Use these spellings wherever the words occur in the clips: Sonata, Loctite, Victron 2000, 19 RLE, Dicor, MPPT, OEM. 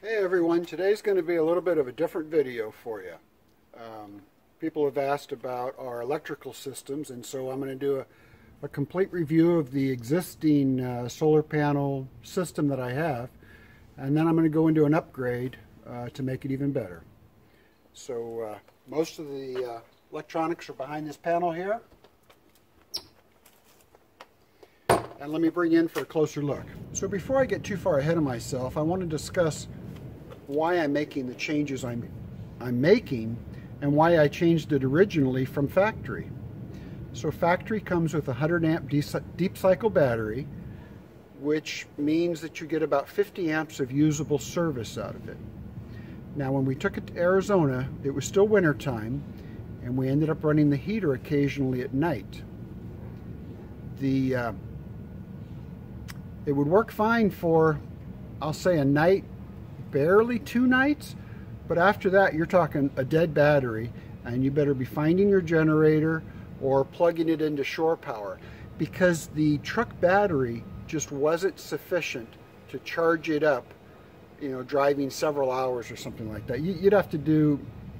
Hey everyone, today's going to be a little bit of a different video for you. People have asked about our electrical systems, and so I'm going to do a complete review of the existing solar panel system that I have, and then I'm going to go into an upgrade to make it even better. So most of the electronics are behind this panel here, and let me bring in for a closer look. So before I get too far ahead of myself, I want to discuss why I'm making the changes I'm making and why I changed it originally from factory. So factory comes with a 100 amp deep cycle battery, which means that you get about 50 amps of usable service out of it. Now when we took it to Arizona, it was still winter time, and we ended up running the heater occasionally at night. It would work fine for, I'll say, a night, barely two nights, but after that you're talking a dead battery, and you better be finding your generator or plugging it into shore power, because the truck battery just wasn't sufficient to charge it up, you know, driving several hours or something like that. You'd have to do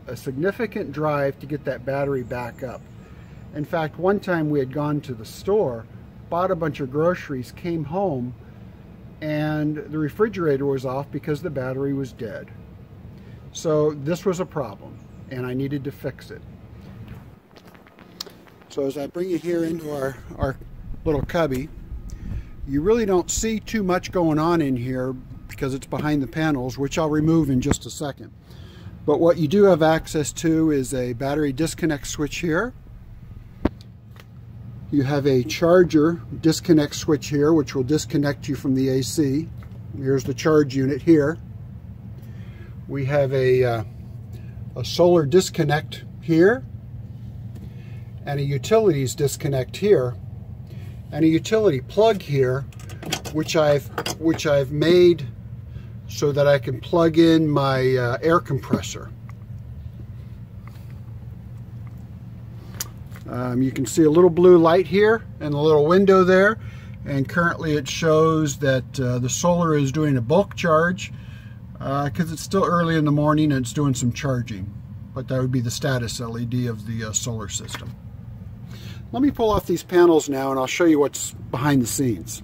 a significant drive to get that battery back up. In fact, one time we had gone to the store, bought a bunch of groceries, came home, and the refrigerator was off because the battery was dead. So this was a problem, and I needed to fix it. So as I bring you here into our little cubby, you really don't see too much going on in here because it's behind the panels, which I'll remove in just a second. But what you do have access to is a battery disconnect switch here. You have a charger disconnect switch here, which will disconnect you from the AC. Here's the charge unit here. We have a solar disconnect here, and a utilities disconnect here, and a utility plug here, which I've made so that I can plug in my air compressor. You can see a little blue light here and a little window there, and currently it shows that the solar is doing a bulk charge because it's still early in the morning and it's doing some charging, but that would be the status LED of the solar system. Let me pull off these panels now and I'll show you what's behind the scenes.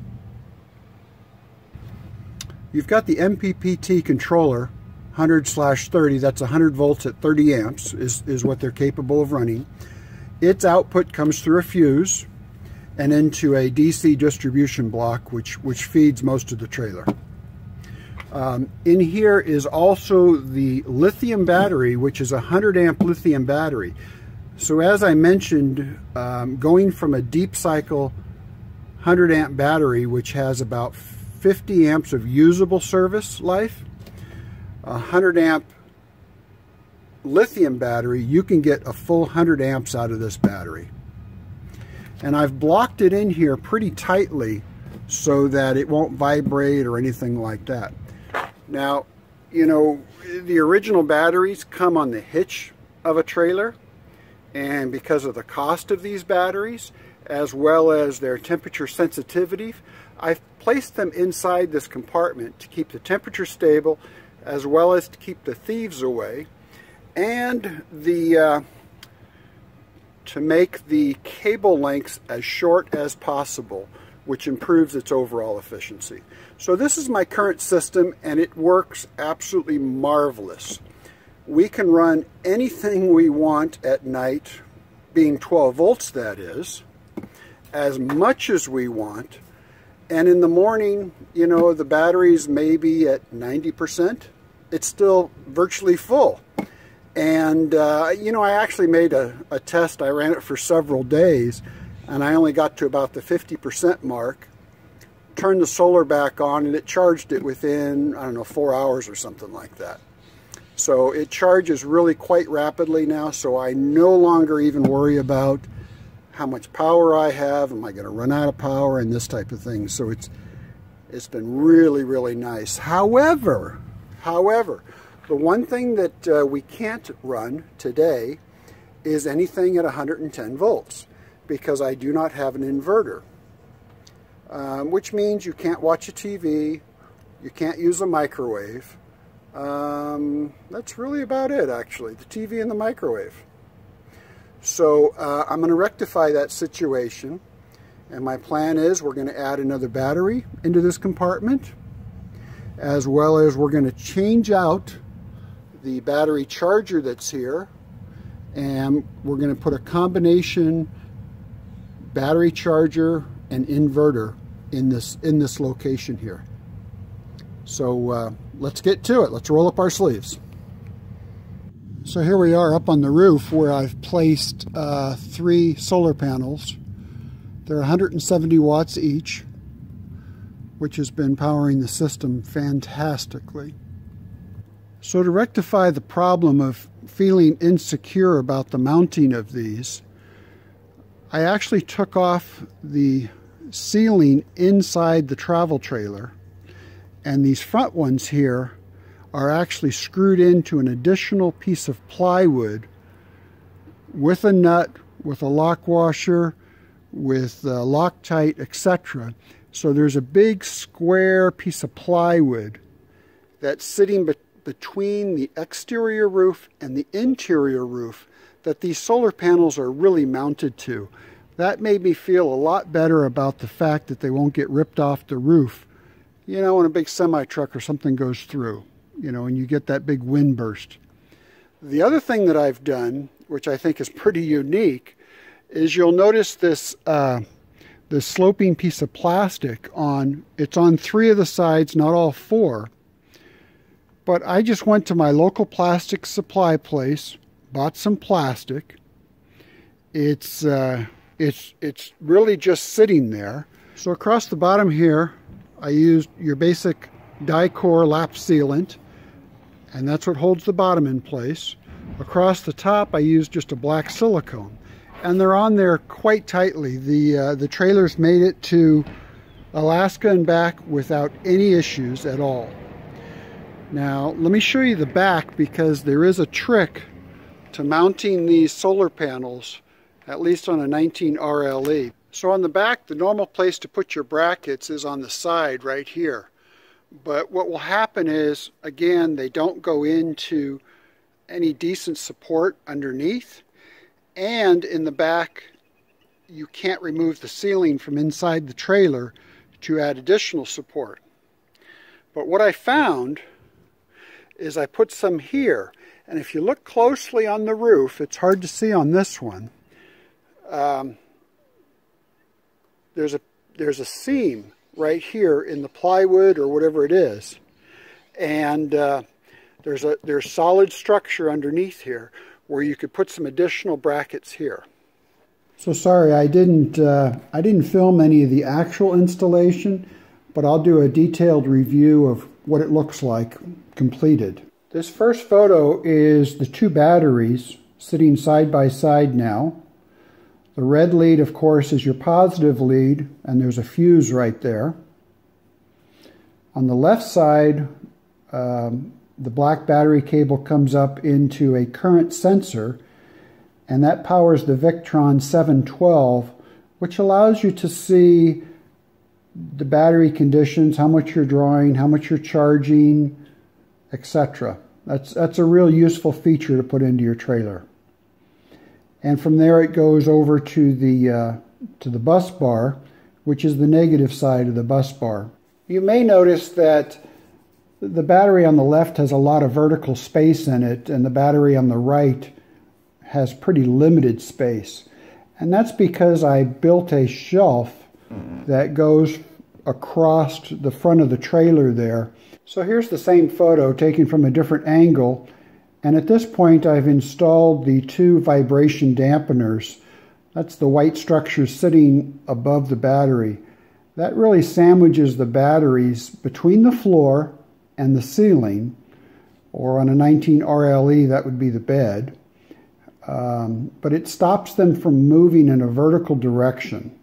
You've got the MPPT controller 100/30, that's 100 volts at 30 amps is what they're capable of running. Its output comes through a fuse and into a DC distribution block, which feeds most of the trailer. In here is also the lithium battery, which is a 100 amp lithium battery. So as I mentioned, going from a deep cycle 100 amp battery, which has about 50 amps of usable service life, 100 amp lithium battery, you can get a full 100 amps out of this battery. And I've blocked it in here pretty tightly so that it won't vibrate or anything like that. Now, you know, the original batteries come on the hitch of a trailer, and because of the cost of these batteries as well as their temperature sensitivity, I've placed them inside this compartment to keep the temperature stable as well as to keep the thieves away, and the to make the cable lengths as short as possible, which improves its overall efficiency. So this is my current system, and it works absolutely marvelous. We can run anything we want at night, being 12 volts that is, as much as we want, and in the morning, you know, the battery's maybe at 90%. It's still virtually full. And, you know, I actually made a test. I ran it for several days, and I only got to about the 50% mark, turned the solar back on, and it charged it within, I don't know, 4 hours or something like that. So it charges really quite rapidly now, so I no longer even worry about how much power I have, am I going to run out of power, and this type of thing. So it's been really, really nice. However, the one thing that we can't run today is anything at 110 volts because I do not have an inverter, which means you can't watch a TV, you can't use a microwave, That's really about it, actually, the TV and the microwave. So I'm going to rectify that situation, and my plan is we're going to add another battery into this compartment, as well as we're going to change out the battery charger that's here, and we're going to put a combination battery charger and inverter in this location here. So let's get to it. Let's roll up our sleeves. So here we are up on the roof where I've placed 3 solar panels. They're 170 watts each, which has been powering the system fantastically. So to rectify the problem of feeling insecure about the mounting of these, I actually took off the ceiling inside the travel trailer, and these front ones here are actually screwed into an additional piece of plywood with a nut, with a lock washer, with Loctite, etc. So there's a big square piece of plywood that's sitting between the exterior roof and the interior roof that these solar panels are really mounted to. That made me feel a lot better about the fact that they won't get ripped off the roof, you know, when a big semi-truck or something goes through, you know, and you get that big wind burst. The other thing that I've done, which I think is pretty unique, is you'll notice this this sloping piece of plastic on, it's on 3 of the sides, not all 4. But I just went to my local plastic supply place, bought some plastic. It's really just sitting there. So across the bottom here, I used your basic Dicor lap sealant, and that's what holds the bottom in place. Across the top, I used just a black silicone, and they're on there quite tightly. The trailers made it to Alaska and back without any issues at all. Now, let me show you the back, because there is a trick to mounting these solar panels, at least on a 19 RLE. So on the back, the normal place to put your brackets is on the side right here. But what will happen is, again, they don't go into any decent support underneath. And in the back, you can't remove the ceiling from inside the trailer to add additional support. But what I found is I put some here. And if you look closely on the roof, it's hard to see on this one. There's a seam right here in the plywood or whatever it is, and there's solid structure underneath here where you could put some additional brackets here. So sorry, I didn't film any of the actual installation, but I'll do a detailed review of what it looks like completed. This first photo is the 2 batteries sitting side by side now. The red lead, of course, is your positive lead, and there's a fuse right there. On the left side, the black battery cable comes up into a current sensor, and that powers the Victron 712, which allows you to see the battery conditions, how much you're drawing, how much you're charging, etc. That's a real useful feature to put into your trailer. And from there it goes over to the bus bar, which is the negative side of the bus bar. You may notice that the battery on the left has a lot of vertical space in it, and the battery on the right has pretty limited space. And that's because I built a shelf that goes across the front of the trailer there. So here's the same photo taken from a different angle. And at this point, I've installed the 2 vibration dampeners. That's the white structure sitting above the battery. That really sandwiches the batteries between the floor and the ceiling, or on a 19 RLE, that would be the bed. But it stops them from moving in a vertical direction.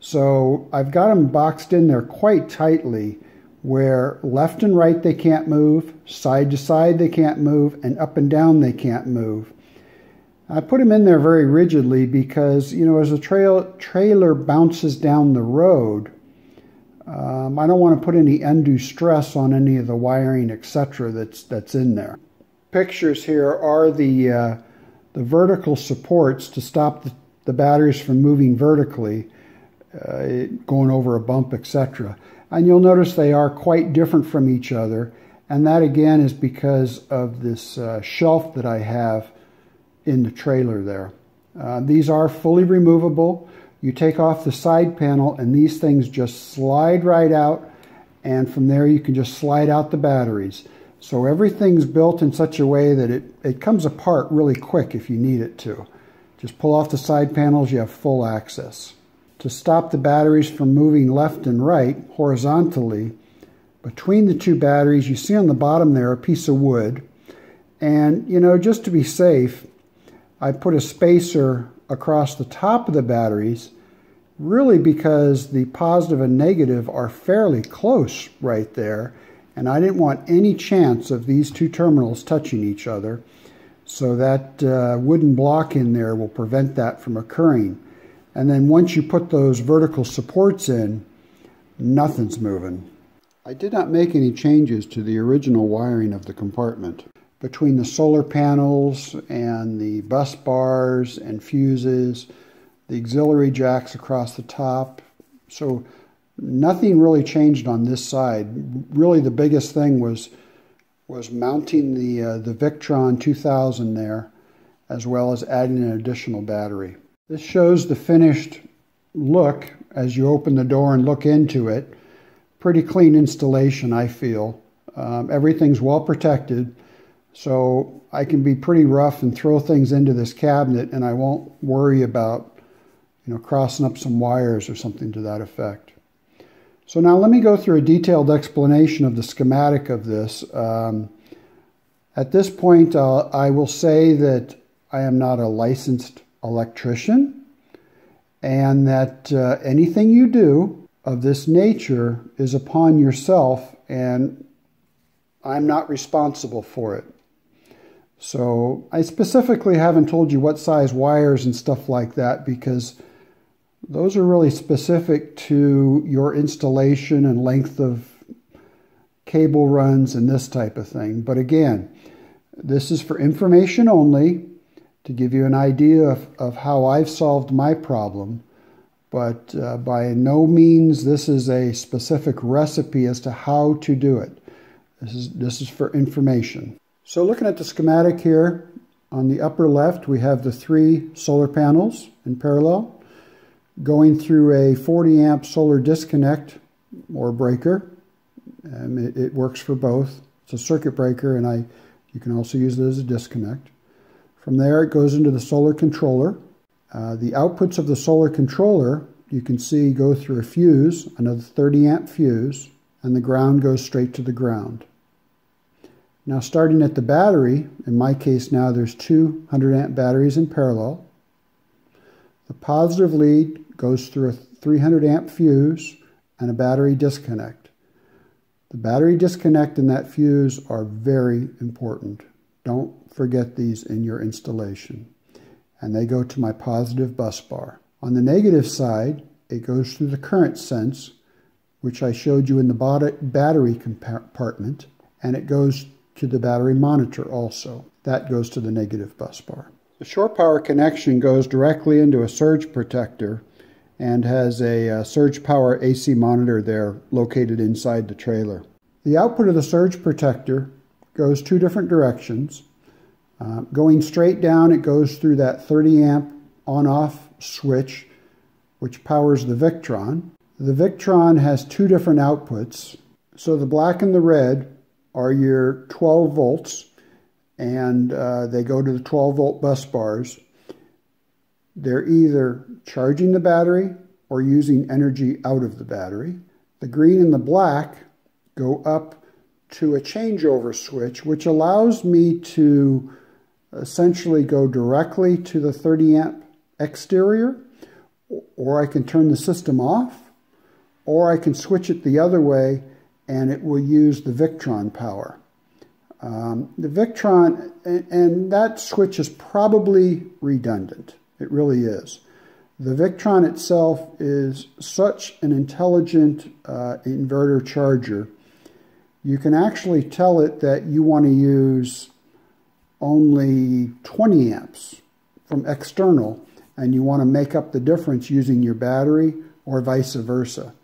So I've got them boxed in there quite tightly, where left and right they can't move, side to side they can't move, and up and down they can't move. I put them in there very rigidly because, you know, as the trailer bounces down the road, I don't want to put any undue stress on any of the wiring, etc. that's in there. Pictures here are the vertical supports to stop the batteries from moving vertically, going over a bump, etc. And you'll notice they are quite different from each other, and that again is because of this shelf that I have in the trailer there. These are fully removable. You take off the side panel and these things just slide right out, and from there you can just slide out the batteries. So everything's built in such a way that it comes apart really quick if you need it to. Just pull off the side panels, you have full access. To stop the batteries from moving left and right horizontally, between the two batteries, you see on the bottom there a piece of wood. And, you know, just to be safe, I put a spacer across the top of the batteries, really because the positive and negative are fairly close right there, and I didn't want any chance of these two terminals touching each other, so that wooden block in there will prevent that from occurring. And then once you put those vertical supports in, nothing's moving. I did not make any changes to the original wiring of the compartment. Between the solar panels and the bus bars and fuses, the auxiliary jacks across the top. So nothing really changed on this side. Really the biggest thing was mounting the Victron 2000 there, as well as adding an additional battery. This shows the finished look as you open the door and look into it. Pretty clean installation, I feel. Everything's well protected. So I can be pretty rough and throw things into this cabinet, and I won't worry about, you know, crossing up some wires or something to that effect. So now let me go through a detailed explanation of the schematic of this. At this point, I will say that I am not a licensed electrician, and that anything you do of this nature is upon yourself, and I'm not responsible for it. So I specifically haven't told you what size wires and stuff like that, because those are really specific to your installation and length of cable runs and this type of thing. But again, this is for information only, to give you an idea of how I've solved my problem. But by no means this is a specific recipe as to how to do it. This is for information. So looking at the schematic here, on the upper left we have the three solar panels in parallel going through a 40 amp solar disconnect or breaker. It works for both. It's a circuit breaker, and you can also use it as a disconnect. From there it goes into the solar controller. The outputs of the solar controller you can see go through a fuse, another 30 amp fuse, and the ground goes straight to the ground. Now starting at the battery, in my case now there's 200 amp batteries in parallel. The positive lead goes through a 300 amp fuse and a battery disconnect. The battery disconnect and that fuse are very important. Don't forget these in your installation. And they go to my positive bus bar. On the negative side, it goes through the current sense, which I showed you in the battery compartment, and it goes to the battery monitor also. That goes to the negative bus bar. The shore power connection goes directly into a surge protector and has a surge power AC monitor there located inside the trailer. The output of the surge protector goes two different directions. Going straight down, it goes through that 30 amp on-off switch, which powers the Victron. The Victron has two different outputs. So the black and the red are your 12 volts, and they go to the 12 volt bus bars. They're either charging the battery or using energy out of the battery. The green and the black go up to a changeover switch, which allows me to essentially go directly to the 30 amp exterior, or I can turn the system off, or I can switch it the other way and it will use the Victron power. The Victron, and that switch is probably redundant. It really is. The Victron itself is such an intelligent inverter charger. You can actually tell it that you want to use only 20 amps from external, and you want to make up the difference using your battery or vice versa.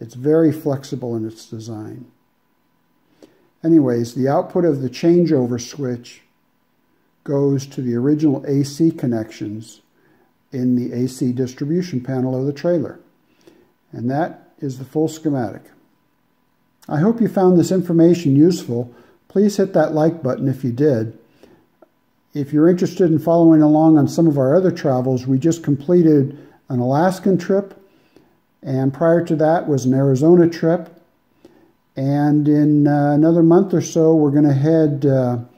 It's very flexible in its design. Anyways, the output of the changeover switch goes to the original AC connections in the AC distribution panel of the trailer. And that is the full schematic. I hope you found this information useful. Please hit that like button if you did. If you're interested in following along on some of our other travels, we just completed an Alaskan trip, and prior to that was an Arizona trip. And in another month or so, we're going to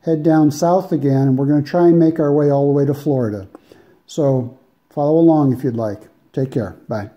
head down south again, and we're going to try and make our way all the way to Florida. So follow along if you'd like. Take care. Bye.